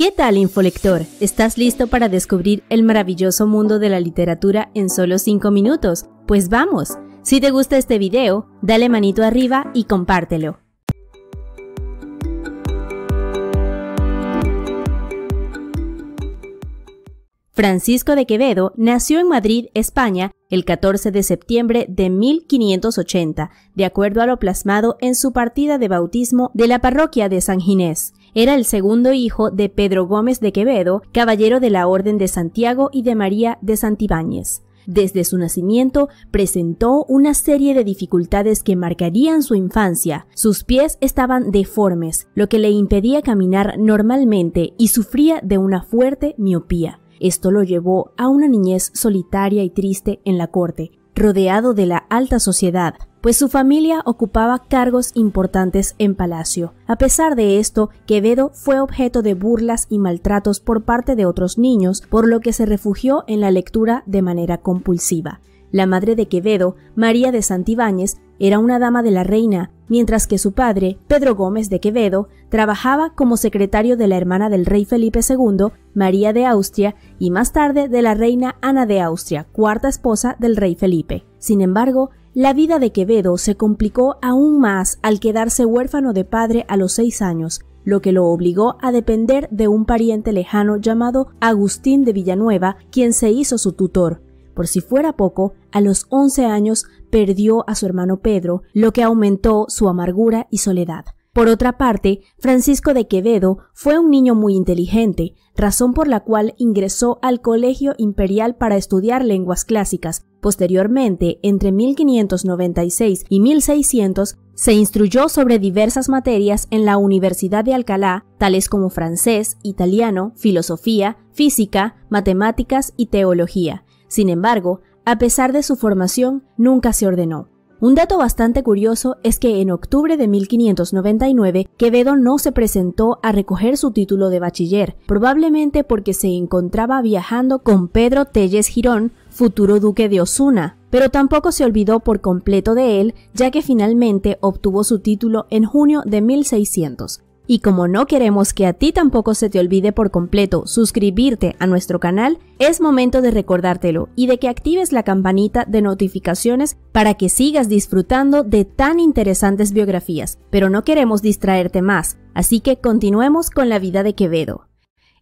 ¿Qué tal, infolector? ¿Estás listo para descubrir el maravilloso mundo de la literatura en solo 5 minutos? Pues vamos. Si te gusta este video, dale manito arriba y compártelo. Francisco de Quevedo nació en Madrid, España, el 14 de septiembre de 1580, de acuerdo a lo plasmado en su partida de bautismo de la parroquia de San Ginés. Era el segundo hijo de Pedro Gómez de Quevedo, caballero de la Orden de Santiago y de María de Santibáñez. Desde su nacimiento presentó una serie de dificultades que marcarían su infancia. Sus pies estaban deformes, lo que le impedía caminar normalmente, y sufría de una fuerte miopía. Esto lo llevó a una niñez solitaria y triste en la corte, rodeado de la alta sociedad, pues su familia ocupaba cargos importantes en palacio. A pesar de esto, Quevedo fue objeto de burlas y maltratos por parte de otros niños, por lo que se refugió en la lectura de manera compulsiva. La madre de Quevedo, María de Santibáñez, era una dama de la reina, mientras que su padre, Pedro Gómez de Quevedo, trabajaba como secretario de la hermana del rey Felipe II, María de Austria, y más tarde de la reina Ana de Austria, cuarta esposa del rey Felipe. Sin embargo, la vida de Quevedo se complicó aún más al quedarse huérfano de padre a los 6 años, lo que lo obligó a depender de un pariente lejano llamado Agustín de Villanueva, quien se hizo su tutor. Por si fuera poco, a los 11 años perdió a su hermano Pedro, lo que aumentó su amargura y soledad. Por otra parte, Francisco de Quevedo fue un niño muy inteligente, razón por la cual ingresó al Colegio Imperial para estudiar lenguas clásicas. Posteriormente, entre 1596 y 1600, se instruyó sobre diversas materias en la Universidad de Alcalá, tales como francés, italiano, filosofía, física, matemáticas y teología. Sin embargo, a pesar de su formación, nunca se ordenó. Un dato bastante curioso es que en octubre de 1599, Quevedo no se presentó a recoger su título de bachiller, probablemente porque se encontraba viajando con Pedro Téllez Girón, futuro duque de Osuna, pero tampoco se olvidó por completo de él, ya que finalmente obtuvo su título en junio de 1600. Y como no queremos que a ti tampoco se te olvide por completo suscribirte a nuestro canal, es momento de recordártelo y de que actives la campanita de notificaciones para que sigas disfrutando de tan interesantes biografías. Pero no queremos distraerte más, así que continuemos con la vida de Quevedo.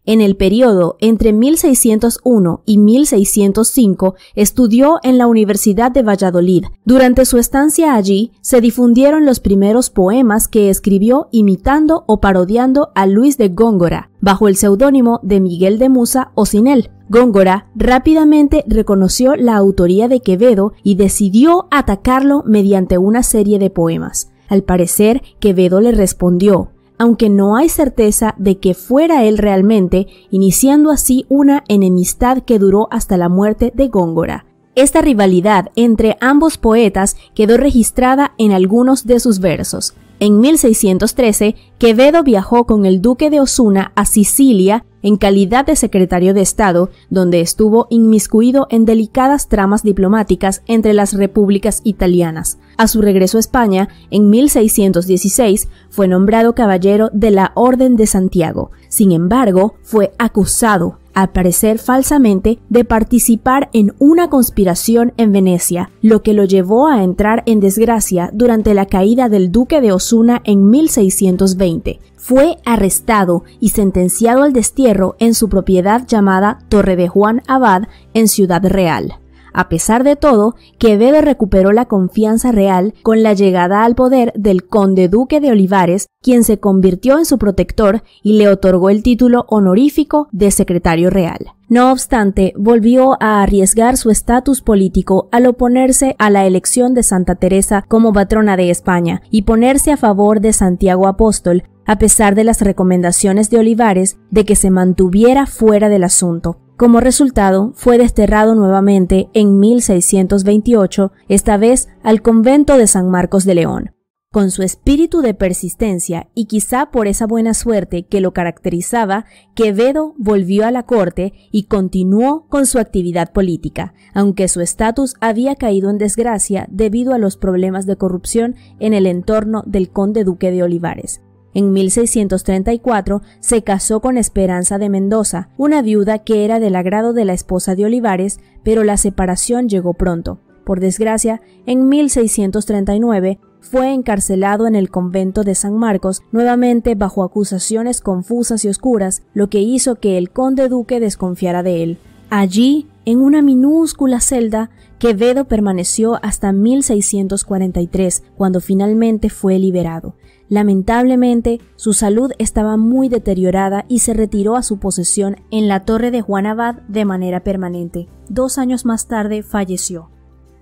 En el periodo entre 1601 y 1605 estudió en la Universidad de Valladolid. Durante su estancia allí se difundieron los primeros poemas que escribió imitando o parodiando a Luis de Góngora, bajo el seudónimo de Miguel de Musa o Sinel. Góngora rápidamente reconoció la autoría de Quevedo y decidió atacarlo mediante una serie de poemas. Al parecer, Quevedo le respondió, aunque no hay certeza de que fuera él realmente, iniciando así una enemistad que duró hasta la muerte de Góngora. Esta rivalidad entre ambos poetas quedó registrada en algunos de sus versos. En 1613, Quevedo viajó con el duque de Osuna a Sicilia en calidad de secretario de Estado, donde estuvo inmiscuido en delicadas tramas diplomáticas entre las repúblicas italianas. A su regreso a España, en 1616, fue nombrado caballero de la Orden de Santiago. Sin embargo, fue acusado, al parecer falsamente, de participar en una conspiración en Venecia, lo que lo llevó a entrar en desgracia durante la caída del duque de Osuna en 1620. Fue arrestado y sentenciado al destierro en su propiedad llamada Torre de Juan Abad en Ciudad Real. A pesar de todo, Quevedo recuperó la confianza real con la llegada al poder del conde duque de Olivares, quien se convirtió en su protector y le otorgó el título honorífico de secretario real. No obstante, volvió a arriesgar su estatus político al oponerse a la elección de Santa Teresa como patrona de España y ponerse a favor de Santiago Apóstol, a pesar de las recomendaciones de Olivares de que se mantuviera fuera del asunto. Como resultado, fue desterrado nuevamente en 1628, esta vez al convento de San Marcos de León. Con su espíritu de persistencia y quizá por esa buena suerte que lo caracterizaba, Quevedo volvió a la corte y continuó con su actividad política, aunque su estatus había caído en desgracia debido a los problemas de corrupción en el entorno del conde duque de Olivares. En 1634 se casó con Esperanza de Mendoza, una viuda que era del agrado de la esposa de Olivares, pero la separación llegó pronto. Por desgracia, en 1639 fue encarcelado en el convento de San Marcos, nuevamente bajo acusaciones confusas y oscuras, lo que hizo que el conde duque desconfiara de él. Allí, en una minúscula celda, Quevedo permaneció hasta 1643, cuando finalmente fue liberado. Lamentablemente, su salud estaba muy deteriorada y se retiró a su posesión en la Torre de Juan Abad de manera permanente. 2 años más tarde falleció.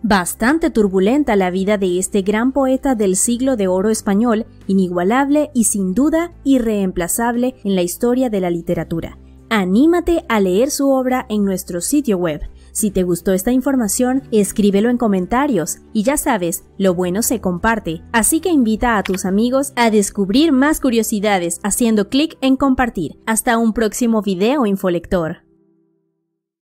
Bastante turbulenta la vida de este gran poeta del siglo de oro español, inigualable y sin duda irreemplazable en la historia de la literatura. Anímate a leer su obra en nuestro sitio web. Si te gustó esta información, escríbelo en comentarios. Y ya sabes, lo bueno se comparte, así que invita a tus amigos a descubrir más curiosidades haciendo clic en compartir. Hasta un próximo video, Infolector.